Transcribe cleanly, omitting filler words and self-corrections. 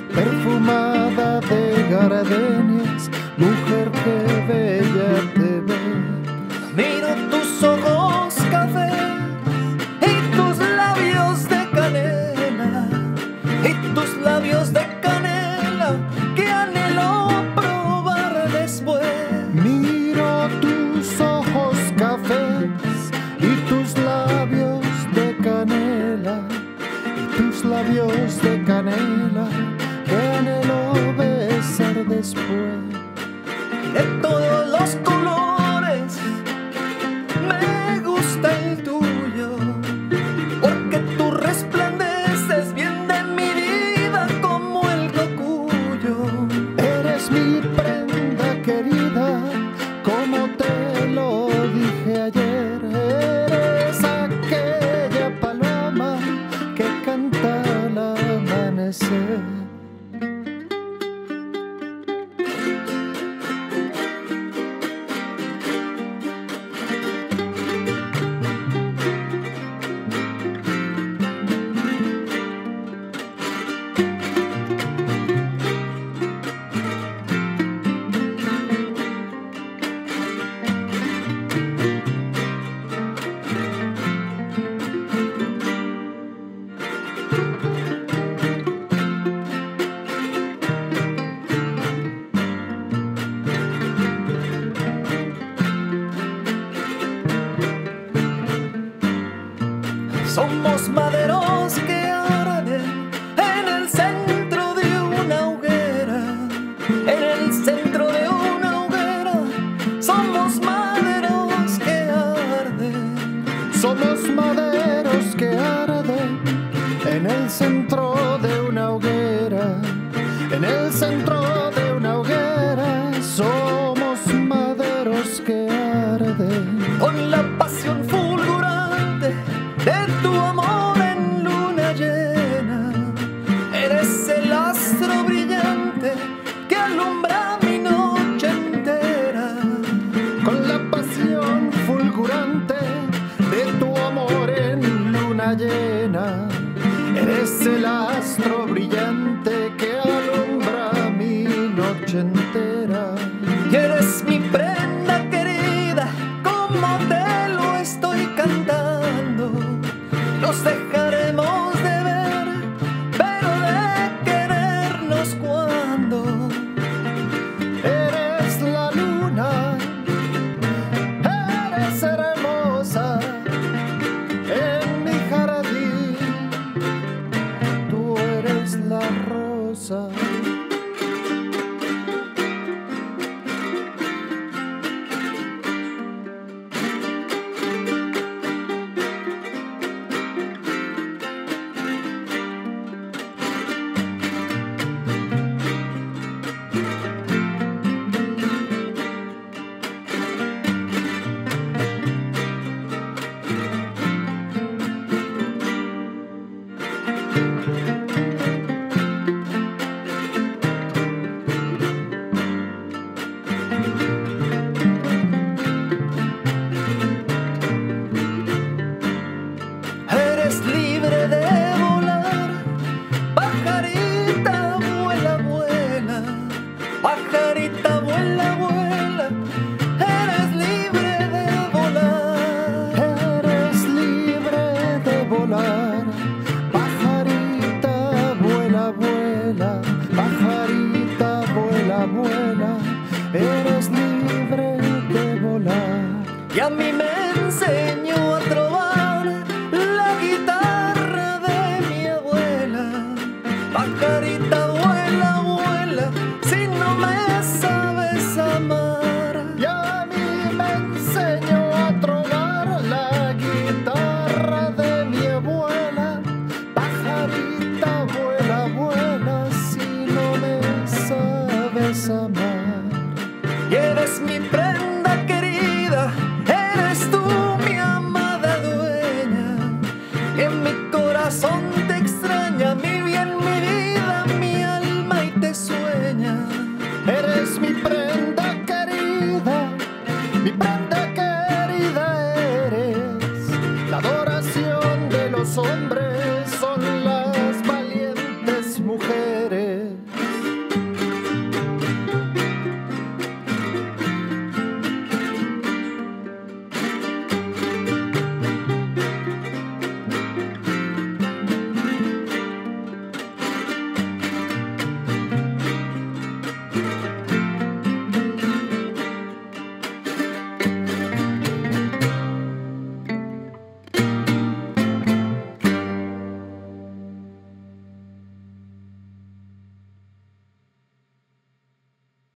estás perfumada de gardenias, mujer que bella te ves. Miro tus ojos café y tus labios de canela, y tus labios de canela que anhelo probar después. Miro tus ojos cafés y tus labios de canela, y tus labios de canela que anhelo besar después. De todos los colores me gusta el tuyo, porque tú resplandeces bien de mi vida como el cocuyo. Eres mi prenda querida, como te lo dije ayer. Eres aquella paloma que canta al amanecer. Somos maderos que arden en el centro de una hoguera, en el centro de una hoguera. Somos maderos que arden, somos maderos que arden en el centro de una hoguera, en el centro de una hoguera. Somos maderos que arden con la pasión fulgurante de tu amor en luna llena. Eres el astro brillante que alumbra mi noche entera. Con la pasión fulgurante de tu amor en luna llena, eres el astro brillante que alumbra mi noche entera. Y eres mi prenda querida, como te lo estoy cantando. Nos dejaremos de ver, pero de querernos cuando. Eres la luna, eres hermosa en mi jardín, tú eres la rosa. Eres libre de volar, pajarita vuela, vuela, pajarita vuela, vuela. Eres libre de volar, eres libre de volar, pajarita vuela, vuela, pajarita vuela, vuela. Eres libre de volar. Y a mí me enseñó a trobar pajarita vuela, vuela, si no me sabes amar. Y a mí me enseñó a trobar la guitarra de mi abuela. Pajarita vuela, vuela, si no me sabes amar. Y eres mi prenda querida, eres tú mi amada dueña, y en mi corazón te extraña mi bien. Eres mi prenda querida eres. La adoración de los hombres son las valientes mujeres.